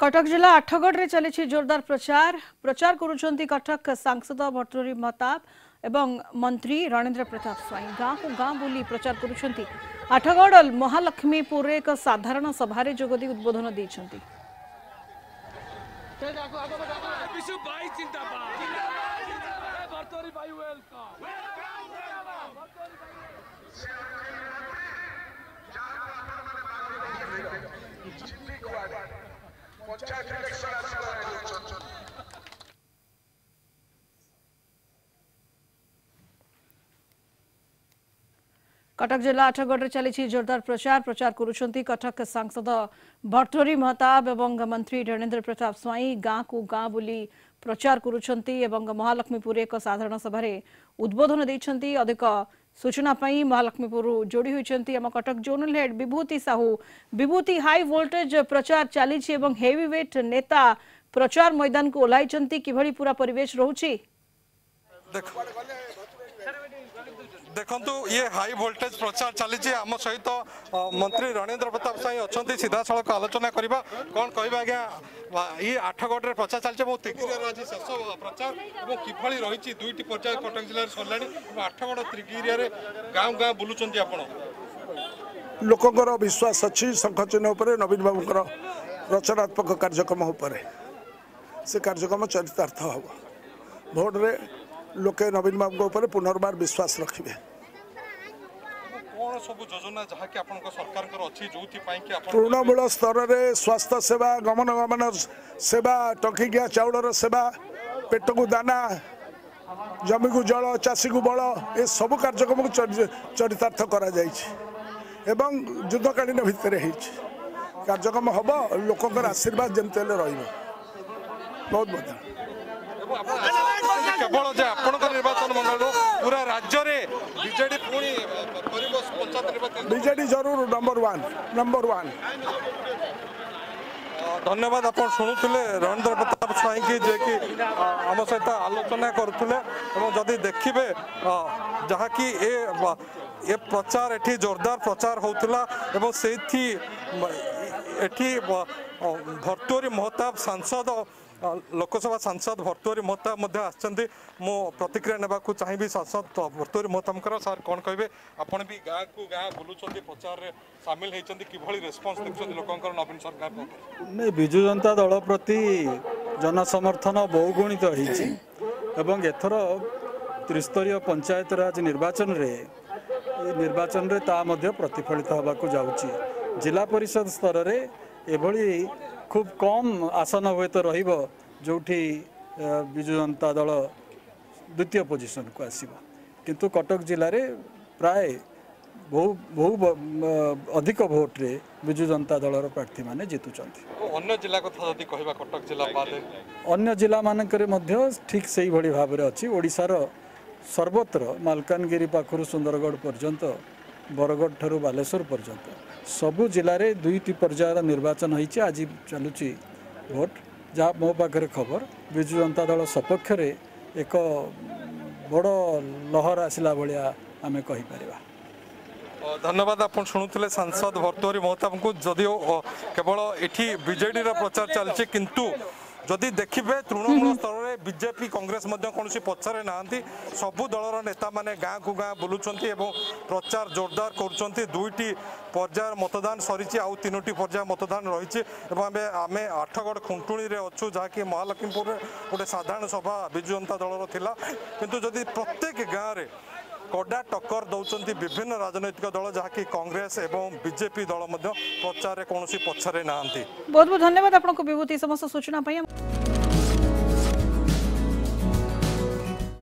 कटक जिला आठगढ़ रे चली जोरदार प्रचार प्रचार करुंच कटक सांसद भर्तृहरि महताब एवं मंत्री रणेंद्र प्रताप स्वाईं गाँ को गाँ बुली प्रचार करुंच। आठगढ़ महालक्ष्मीपुर एक साधारण सभारे जोगदी उद्बोधन देइछंती। 50 इलेक्शन कटक जिला आठगढ़ चली जोरदार प्रचार प्रचार करुंच कटक सांसद भर्तृहरि महताब एवं मंत्री रणेंद्र प्रताप स्वाईं गाँ को गाँ बुली प्रचार करुंच। महालक्ष्मीपुर एक साधारण सभारे उद्बोधन देइछंती। अधिक सूचना पाई महालक्ष्मीपुर जोड़ी होइछंती आम Cuttack zonal head Vibhuti Sahu. Vibhuti, high voltage प्रचार चली हेवीवेट नेता प्रचार मैदान को ओह्लाइछंती, किभली पूरा परिवेश रहूछि? देखंतु ये हाई वोल्टेज प्रचार चली आम सहित मंत्री रणेंद्र प्रताप स्वाईं अच्छा सीधा सड़क आलोचना करवा कौन कह आज्ञा ये आठगढ़ प्रचार चलती बहुत त्रिगिरी आज शेष प्रचार और किभली रही दुईट प्रचार कटक जिले में सरला आठगढ़ त्रिगिरी गाँव गाँव बुलूँ आप लोकर विश्वास अच्छी शंख चिन्ह उपर नवीन बाबू रचनात्मक कार्यक्रम उपर से कार्यक्रम चरितार्थ हम भोट्रे लोके नवीन बाबू को पुनर्बार विश्वास रखिए। तृणमूल स्तर में स्वास्थ्य सेवा गमन गमन सेवा टंकिकिया चाउल सेवा पेट को दाना जमी को जल चाषी को बल ये सब कार्यक्रम को चरितार्थ करा एवं युद्धकालीन भितर हो कार्यक्रम हम लोक आशीर्वाद जमते रही बहुत बढ़िया केवल जे आपण निर्वाचन मंडल पूरा राज्य रे बीजेडी पुणी पंचायत निर्वाचन बीजेडी जरूर नंबर 1। धन्यवाद। आप शुणुले रणेंद्र प्रताप स्वाईं की जे कि आम सहित आलोचना करुले और जदि देखिए जहाँ कि ए प्रचार एठी जोरदार प्रचार होता एवं से भर्तृहरि महताब सांसद लोकसभा सांसद भर्तृहरि महताब मो प्रतिक्रिया नेबा को चाहिए। सांसद भर्तृहरि महताब सर कौन कहे आपण भी गाँ को गाँ बुलूँ प्रचार में सामिल होती किभली रेस्पन्स देखते लोकंर नवीन सरकार नहीं बीजू जनता दल प्रति जनसमर्थन बहुगुणित एवं एथर 3 स्तरीय पंचायत राज निर्वाचन रे प्रतिफलित होगा जाऊँगी। जिला परिषद स्तर में एभली खूब कम आसन हूँ तो रोठी बीजू जनता दल 2य पोजिशन को आसब किंतु कटक जिले में प्राय बहु बहु अधिक भोट्रे बीजू जनता दल प्रार्थी मैंने जितुंट। जिला कथा कह कटक जिला अन्य जिला मानक ठीक से ही भाव में अच्छी ओडार सर्वत्र मालकानगिरी पाखरु सुंदरगढ़ पर्यंत बरगढ़ ठारू बालेश्वर पर्यंत सबु जिले में 2टी पर्यायर निर्वाचन होती। आज चलुची भोट जहाँ मो पाखे खबर बीजू जनता दल सपक्ष रे एक बड़ लहर आसला भाया आम कहीपर। धन्यवाद। आप शुणुले सांसद भर्तृहरि महताब को जदिव केवल ये बीजेडी प्रचार चलती किंतु जदि देखिए तृणमूल स्तर में बीजेपी कांग्रेस कौन पछर ना सबू दलर नेता मैंने गाँ को गाँ बुलूँ और प्रचार जोरदार कर 2टी पर्याय मतदान सरी आउ 3टी पर्याय मतदान रही आम आठगढ़ खुंटुरी अच्छु जहाँकि महालक्ष्मीपुर गोटे साधारण सभा बीजू जनता दलर थिला किंतु जदि प्रत्येक गाँव में कड़ा टक्कर दौरान विभिन्न राजनैतिक दल जहाँकि कांग्रेस एवं बीजेपी दल प्रचार कौन पछरे ना। बहुत बहुत धन्यवाद आपको विभूति समस्त सूचना।